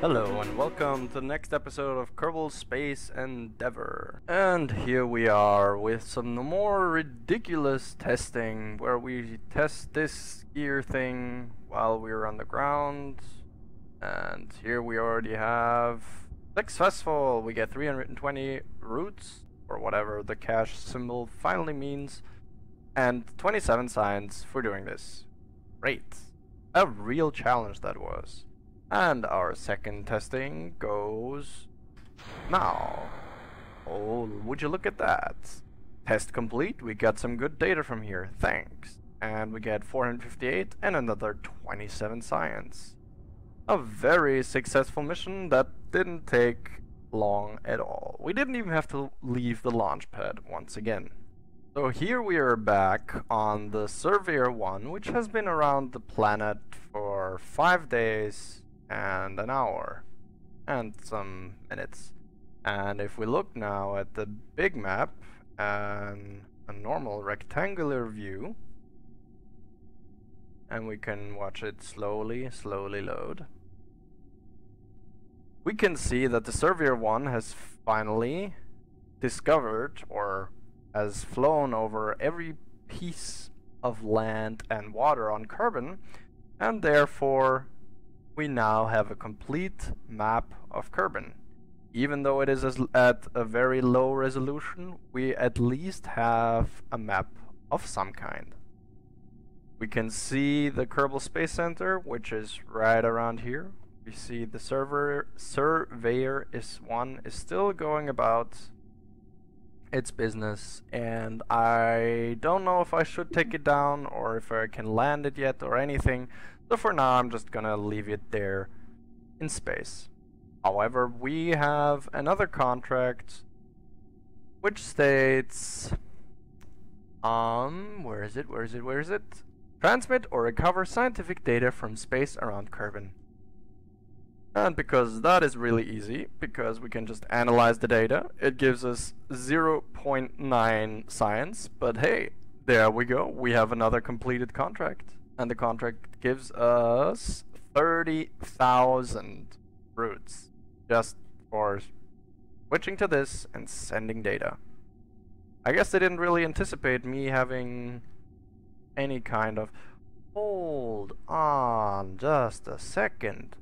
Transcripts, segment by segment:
Hello and welcome to the next episode of Kerbal Space Endeavor. And here we are with some more ridiculous testing where we test this gear thing while we're on the ground. And here we already have successful. We get 320 roots or whatever the cash symbol finally means. And 27 signs for doing this. Great. A real challenge that was. And our second testing goes now. Oh, would you look at that. Test complete, we got some good data from here, thanks. And we get 458 and another 27 science. A very successful mission that didn't take long at all. We didn't even have to leave the launch pad once again. So here we are back on the Surveyor 1, which has been around the planet for 5 days. And an hour and some minutes. And if we look now at the big map and a normal rectangular view, and we can watch it slowly load, we can see that the Surveyor 1 has finally discovered or has flown over every piece of land and water on Kerbin, and therefore we now have a complete map of Kerbin. Even though it is at a very low resolution, we at least have a map of some kind. We can see the Kerbal Space Center, which is right around here. We see the Surveyor 1 is still going about its business, and I don't know if I should take it down or if I can land it yet or anything, so for now I'm just gonna leave it there in space. However, we have another contract which states where is it, transmit or recover scientific data from space around Kerbin. And because that is really easy, because we can just analyze the data, it gives us 0.9 science, but hey, there we go, we have another completed contract. And the contract gives us 30,000 roots, just for switching to this and sending data. I guess they didn't really anticipate me having any kind of... Hold on just a second.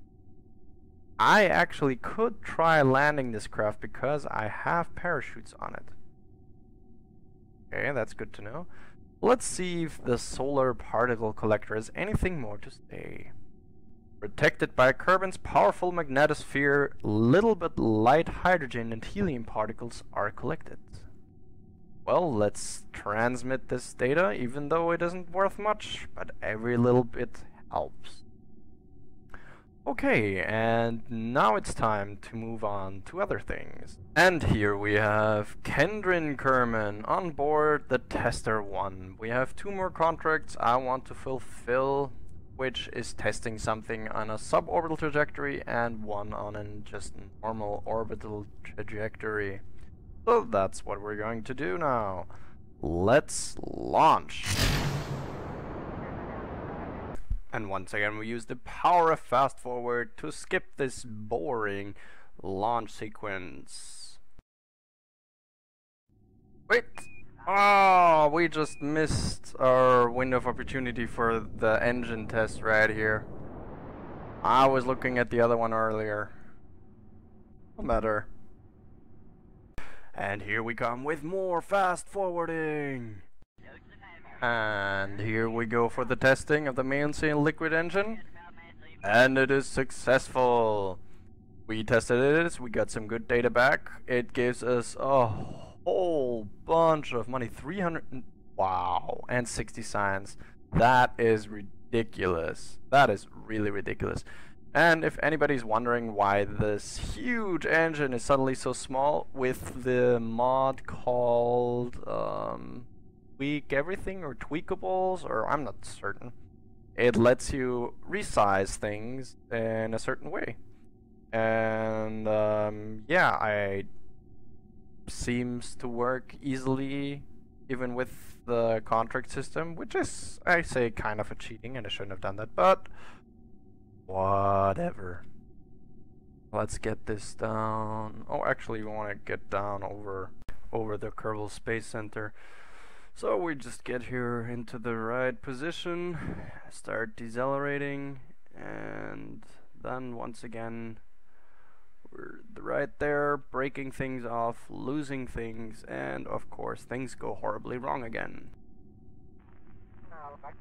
I actually could try landing this craft because I have parachutes on it. Okay, that's good to know. Let's see if the solar particle collector has anything more to say. Protected by Kerbin's powerful magnetosphere, little but light hydrogen and helium particles are collected. Well, let's transmit this data, even though it isn't worth much, but every little bit helps. Okay, and now it's time to move on to other things. And here we have Kendrin Kerman on board the Tester 1. We have 2 more contracts I want to fulfill, which is testing something on a suborbital trajectory and one on a just normal orbital trajectory. So that's what we're going to do now. Let's launch! And once again we use the power of fast forward to skip this boring launch sequence. Wait! Oh, we just missed our window of opportunity for the engine test right here. I was looking at the other one earlier. No matter. And here we come with more fast forwarding! And here we go for the testing of the mainsail liquid engine. And it is successful. We tested it, we got some good data back. It gives us a whole bunch of money. 300, wow, and 60 signs. That is ridiculous. That is really ridiculous. And if anybody's wondering why this huge engine is suddenly so small with the mod called... Tweak everything or tweakables, or I'm not certain. It lets you resize things in a certain way, and yeah, it seems to work easily even with the contract system, which is, I say, kind of a cheating, and I shouldn't have done that, but whatever. Let's get this down. Oh, actually we want to get down over the Kerbal Space Center. So we just get here into the right position, start decelerating, and then once again we're right there, breaking things off, losing things, and of course things go horribly wrong again.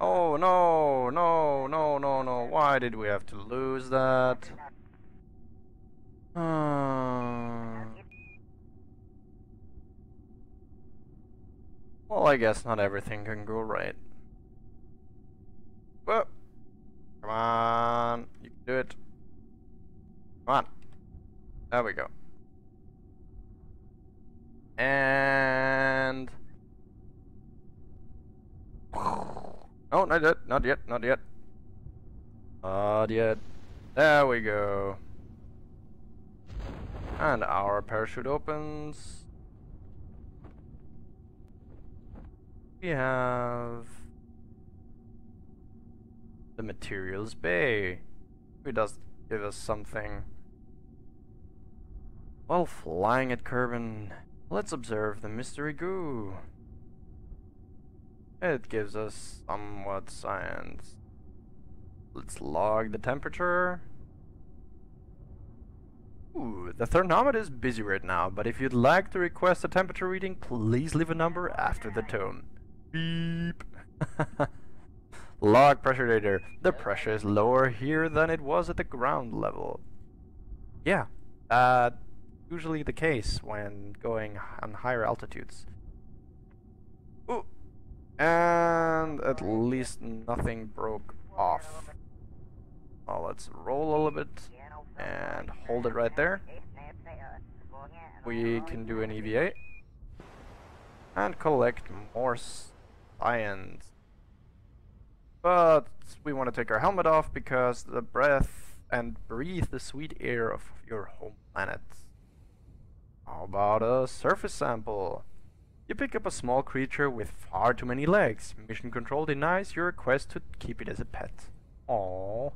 Oh no, no, no, no, no, why did we have to lose that? Well, I guess not everything can go right. Whoa. Come on, you can do it. Come on. There we go. And... Oh, not yet, not yet, not yet. Not yet. There we go. And our parachute opens. We have the materials bay. It does give us something. While flying at Kerbin, let's observe the mystery goo. It gives us somewhat science. Let's log the temperature. Ooh, the thermometer is busy right now, but if you'd like to request a temperature reading, please leave a number after the tone. Beep. Log pressure data. The pressure is lower here than it was at the ground level. Yeah, usually the case when going on higher altitudes. Ooh. And at least nothing broke off. Well, let's roll a little bit and hold it right there. We can do an EVA and collect more science, but we want to take our helmet off because the breath and breathe the sweet air of your home planet. How about a surface sample? You pick up a small creature with far too many legs. Mission Control denies your request to keep it as a pet. Aww.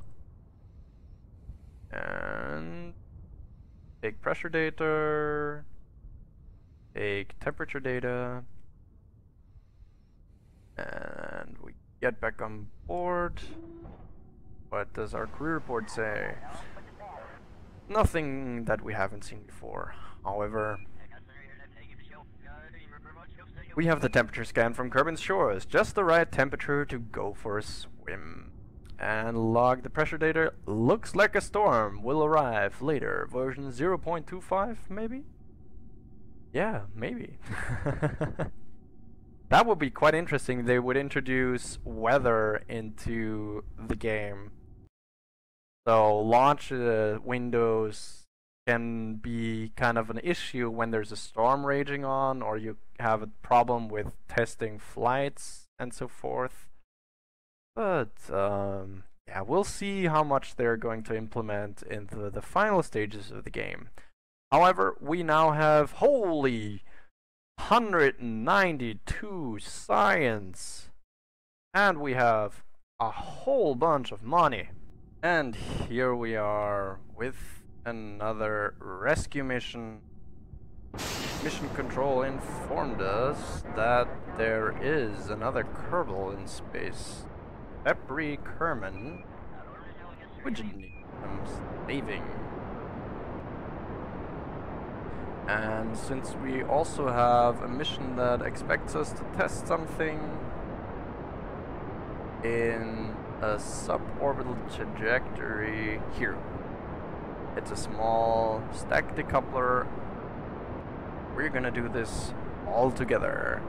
And... take pressure data... take temperature data... and we get back on board. What does our crew report say? Nothing that we haven't seen before. However... we have the temperature scan from Kerbin's shores, just the right temperature to go for a swim. And log the pressure data. Looks like a storm will arrive later, version 0.25 maybe? Yeah, maybe. That would be quite interesting, they would introduce weather into the game. So launch windows can be kind of an issue when there's a storm raging on, or you have a problem with testing flights and so forth. But yeah, we'll see how much they're going to implement in the final stages of the game. However, we now have, holy, 192 science, and we have a whole bunch of money. And here we are with another rescue mission. Mission Control informed us that there is another Kerbal in space, Epri Kerman, which needs some saving. And since we also have a mission that expects us to test something in a suborbital trajectory here. It's a small stack decoupler. We're gonna do this all together.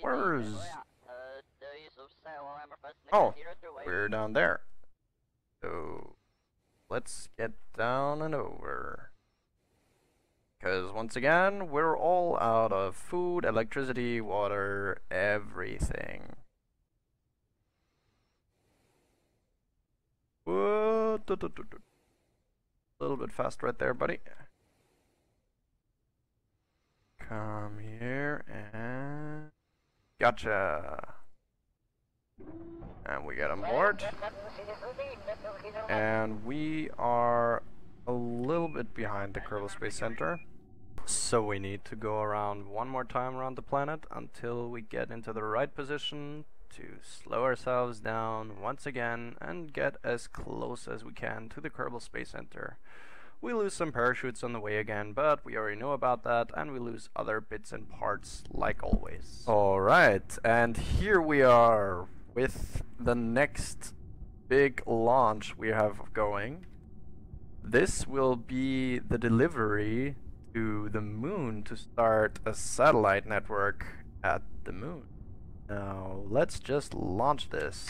Where's... oh, we're down there. So, let's get down and over. Because once again, we're all out of food, electricity, water, everything. A little bit fast right there, buddy. Come here and... Gotcha! And we get on board. And we are a little bit behind the Kerbal Space Center. So we need to go around one more time around the planet until we get into the right position to slow ourselves down once again and get as close as we can to the Kerbal Space Center. We lose some parachutes on the way again, but we already know about that, and we lose other bits and parts like always. Alright, and here we are with the next big launch we have going. This will be the delivery to the moon to start a satellite network at the moon. Now let's just launch this.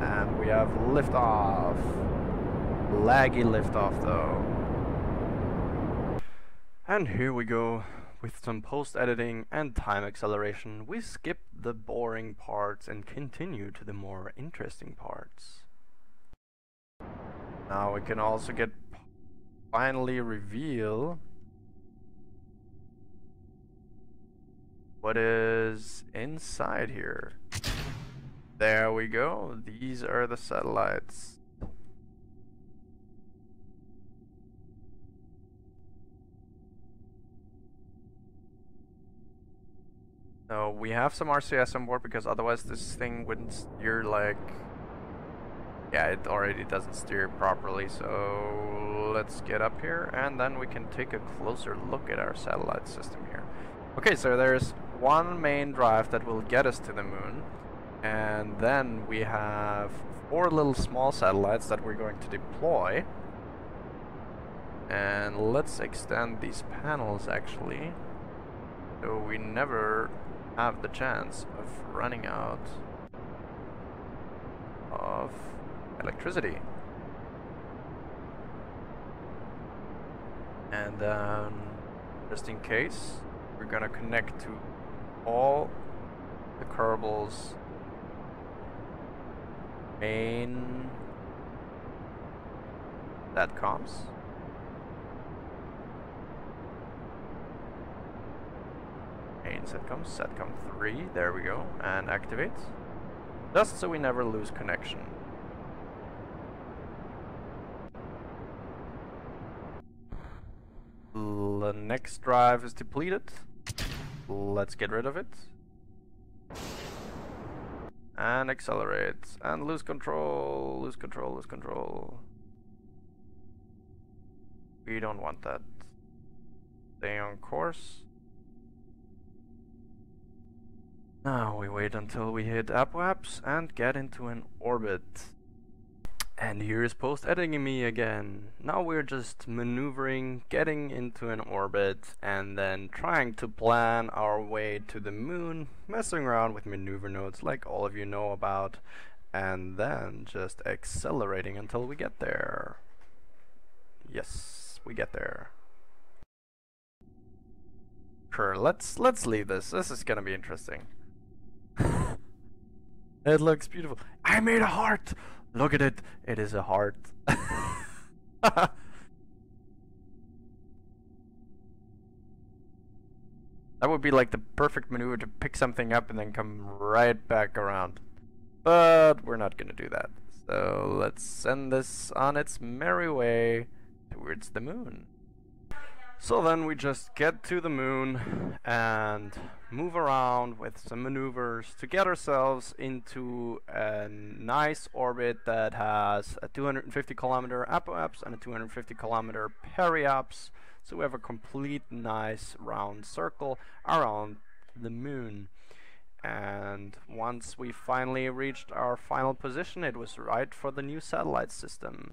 And we have liftoff. Laggy liftoff though. And here we go with some post-editing and time acceleration. We skip the boring parts and continue to the more interesting parts. Now we can also get finally reveal what is inside here. There we go. These are the satellites. No, we have some RCS on board because otherwise this thing wouldn't steer like... Yeah, it already doesn't steer properly, so let's get up here and then we can take a closer look at our satellite system here. Okay, so there's one main drive that will get us to the moon, and then we have four little small satellites that we're going to deploy. And let's extend these panels actually, so we never have the chance of running out of electricity. And then, just in case, we're gonna connect to all the Kerbal's main SatComs. SatCom 3, there we go, and activate. Just so we never lose connection. The next drive is depleted. Let's get rid of it. And accelerate. And lose control, lose control, lose control. We don't want that. Stay on course. Now we wait until we hit APWAPS and get into an orbit. And here is post-editing me again. Now we're just maneuvering, getting into an orbit, and then trying to plan our way to the moon, messing around with maneuver nodes like all of you know about, and then just accelerating until we get there. Yes, we get there. Sure, let's leave this. This is gonna be interesting. It looks beautiful. I made a heart! Look at it. It is a heart. That would be like the perfect maneuver to pick something up and then come right back around. But we're not gonna do that. So let's send this on its merry way towards the moon. So then we just get to the moon and move around with some maneuvers to get ourselves into a nice orbit that has a 250-kilometer apoaps and a 250-kilometer periaps. So we have a complete nice round circle around the moon. And once we finally reached our final position, it was right for the new satellite system.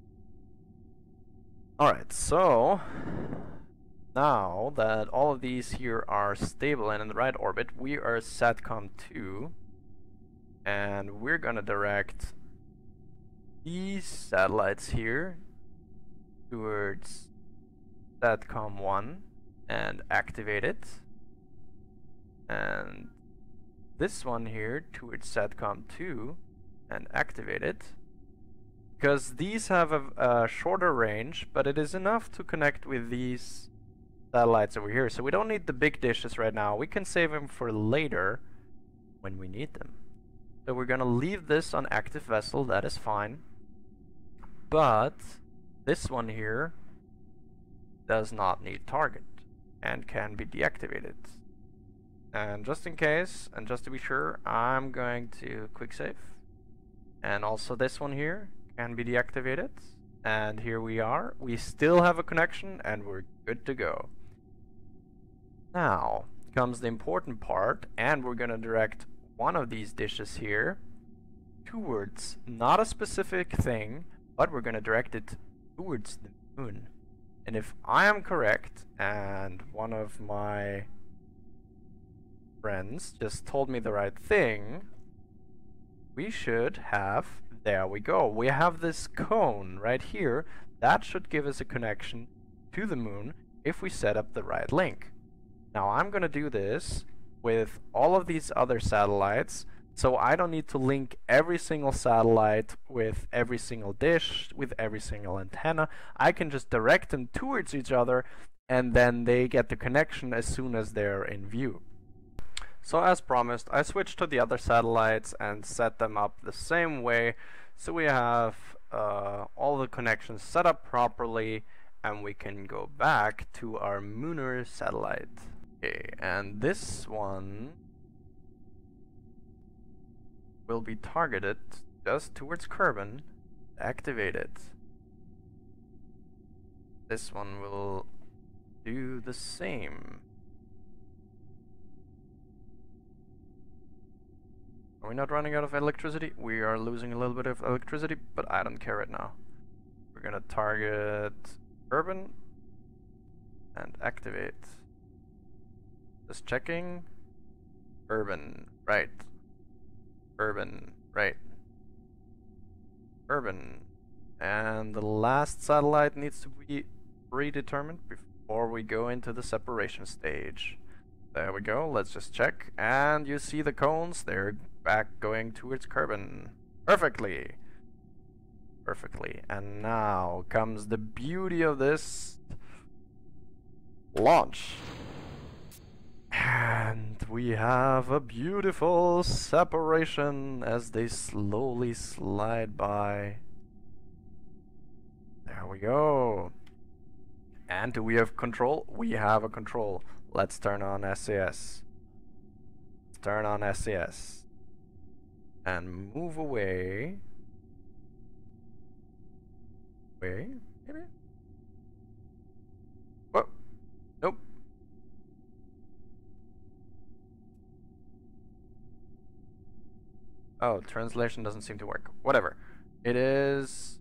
Alright, so... Now that all of these here are stable and in the right orbit, we are SatCom 2, and we're gonna direct these satellites here towards SatCom 1 and activate it. And this one here towards SatCom 2 and activate it. Because these have a shorter range, but it is enough to connect with these satellites over here. So we don't need the big dishes right now. We can save them for later when we need them. So we're gonna leave this on active vessel, that is fine. But this one here does not need target and can be deactivated. And just in case, and just to be sure, I'm going to quick save. And also this one here can be deactivated. And here we are. We still have a connection and we're good to go. Now comes the important part, and we're gonna direct one of these dishes here towards not a specific thing, but we're gonna direct it towards the moon. And if I am correct, and one of my friends just told me the right thing, we should have, there we go, we have this cone right here that should give us a connection to the moon if we set up the right link. Now I'm gonna do this with all of these other satellites, so I don't need to link every single satellite with every single dish, with every single antenna. I can just direct them towards each other, and then they get the connection as soon as they're in view. So as promised, I switched to the other satellites and set them up the same way, so we have all the connections set up properly, and we can go back to our lunar satellite. Okay, and this one will be targeted just towards Kerbin, activated. This one will do the same. Are we not running out of electricity? We are losing a little bit of electricity, but I don't care right now. We're gonna target Kerbin and activate. Just checking. Kerbin, right. Kerbin, right. Kerbin. And the last satellite needs to be predetermined before we go into the separation stage. There we go, let's just check. And you see the cones, they're back going towards Kerbin. Perfectly. Perfectly. And now comes the beauty of this launch. And we have a beautiful separation as they slowly slide by. There we go. And do we have control? We have a control. Let's turn on SAS. Let's turn on SAS. And move away. Wait, maybe? Whoa. Nope. Oh, translation doesn't seem to work. Whatever. It is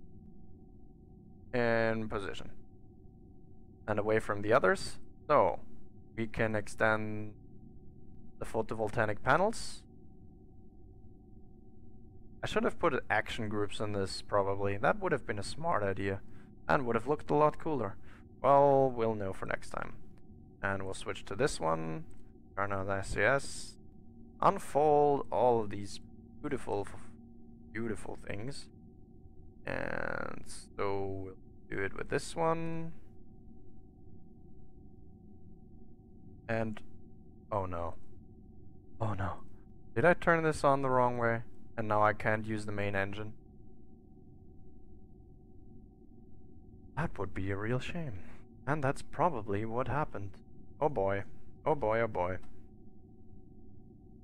in position and away from the others. So we can extend the photovoltaic panels. I should have put action groups in this probably. That would have been a smart idea and would have looked a lot cooler. Well, we'll know for next time. And we'll switch to this one. Turn on the SES. Unfold all of these beautiful, beautiful things. And so we'll do it with this one. And oh no. Oh no. Did I turn this on the wrong way? And now I can't use the main engine. That would be a real shame. And that's probably what happened. Oh boy. Oh boy, oh boy.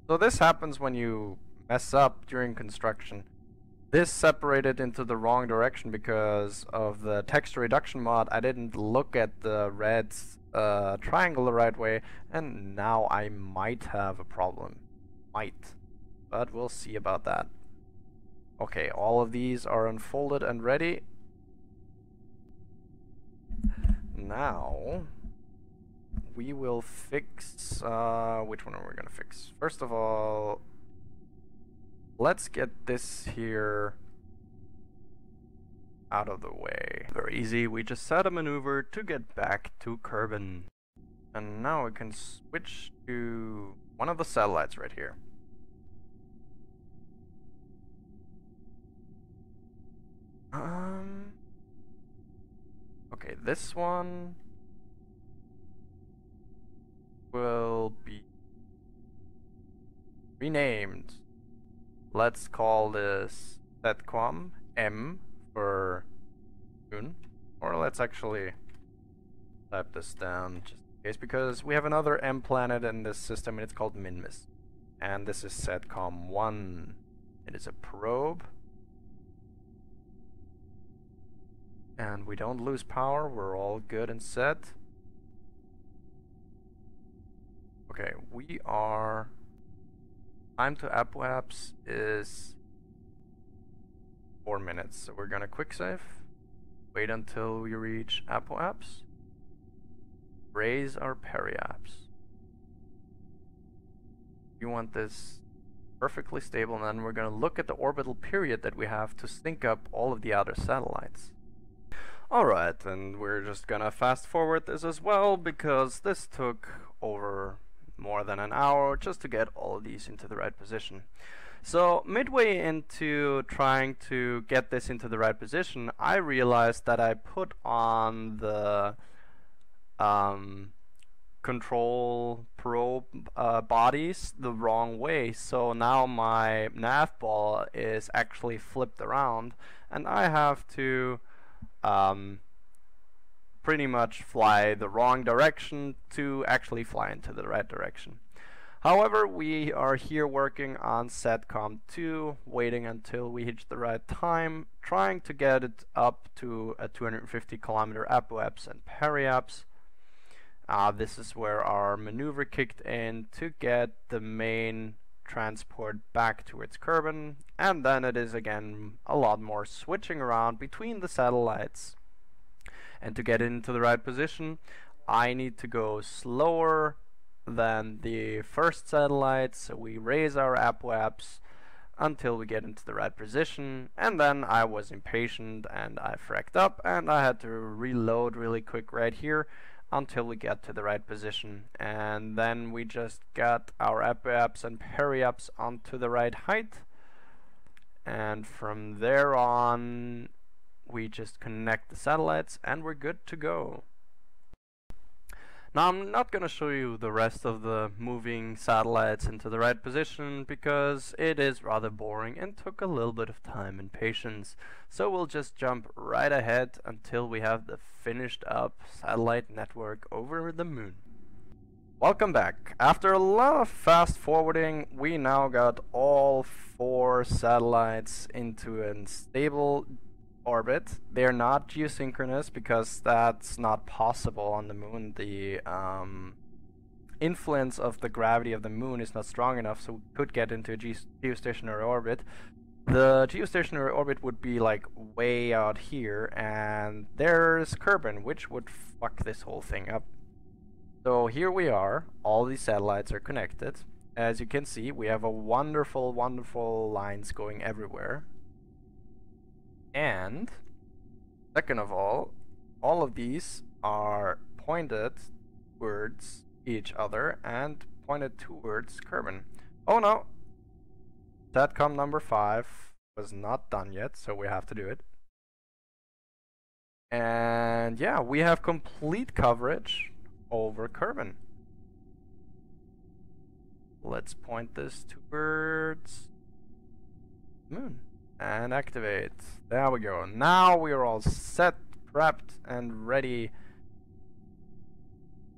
So this happens when you mess up during construction. This separated into the wrong direction because of the texture reduction mod. I didn't look at the red triangle the right way, and now I might have a problem. Might. But we'll see about that. Okay, all of these are unfolded and ready. Now we will fix... which one are we gonna fix? First of all, let's get this here out of the way. Very easy, we just set a maneuver to get back to Kerbin. And now we can switch to one of the satellites right here. Okay, this one will be renamed. Let's call this SatCom M for soon. Or let's actually type this down just in case, because we have another M planet in this system and it's called Minmus. And this is SatCom 1. It is a probe. And we don't lose power, we're all good and set. Okay, we are... Time to apoaps is 4 minutes, so we're gonna quick save. Wait until we reach apoaps. Raise our periaps. You want this perfectly stable, and then we're gonna look at the orbital period that we have to sync up all of the other satellites. Alright, and we're just gonna fast forward this as well, because this took over more than an hour just to get all of these into the right position. So midway into trying to get this into the right position, I realized that I put on the control probe bodies the wrong way, so now my nav ball is actually flipped around, and I have to pretty much fly the wrong direction to actually fly into the right direction. However, we are here working on SatCom 2, waiting until we hit the right time, trying to get it up to a 250-kilometer apoaps and periaps. This is where our maneuver kicked in to get the main transport back towards Kerbin, and then it is again a lot more switching around between the satellites. And to get into the right position, I need to go slower than the first satellite, so we raise our apoaps until we get into the right position, and then I was impatient and I fracked up and I had to reload really quick right here until we get to the right position, and then we just got our apoaps and periaps onto the right height, and from there on we just connect the satellites and we're good to go. Now I'm not gonna show you the rest of the moving satellites into the right position because it is rather boring and took a little bit of time and patience, so we'll just jump right ahead until we have the finished up satellite network over the moon. Welcome back. After a lot of fast forwarding, we now got all 4 satellites into a stable orbit. They're not geosynchronous because that's not possible on the moon. The influence of the gravity of the moon is not strong enough, so we could get into a geostationary orbit. The geostationary orbit would be like way out here, and there's Kerbin, which would fuck this whole thing up. So here we are, all these satellites are connected. As you can see, we have a wonderful, wonderful lines going everywhere. And second of all of these are pointed towards each other and pointed towards Kerbin. Oh no! SatCom number 5 was not done yet, so we have to do it. And yeah, we have complete coverage over Kerbin. Let's point this towards the moon. And activate. There we go. Now we are all set, prepped, and ready.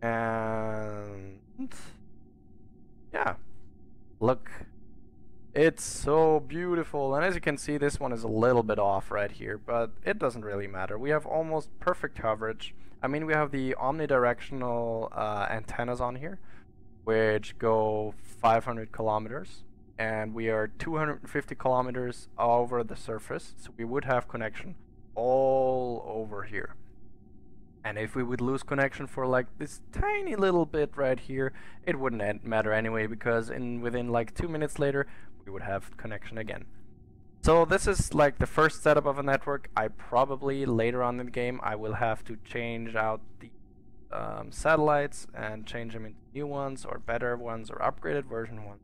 And yeah, look, it's so beautiful. And as you can see, this one is a little bit off right here, but it doesn't really matter. We have almost perfect coverage. I mean, we have the omnidirectional antennas on here, which go 500 kilometers. And we are 250 kilometers over the surface, so we would have connection all over here. And if we would lose connection for like this tiny little bit right here, it wouldn't matter anyway, because within like 2 minutes later we would have connection again. So this is like the first setup of a network. I probably later on in the game I will have to change out the satellites and change them into new ones or better ones or upgraded version ones,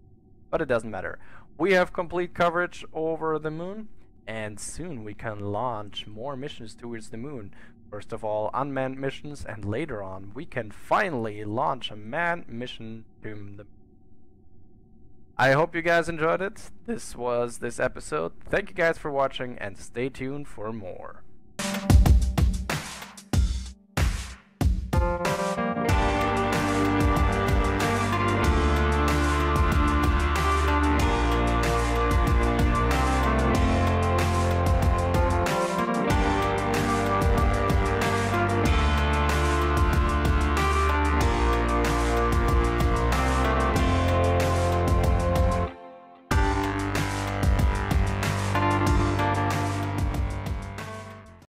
but it doesn't matter. We have complete coverage over the moon, and soon we can launch more missions towards the moon. First of all, unmanned missions, and later on we can finally launch a manned mission to the moon. I hope you guys enjoyed it. This was this episode. Thank you guys for watching, and stay tuned for more.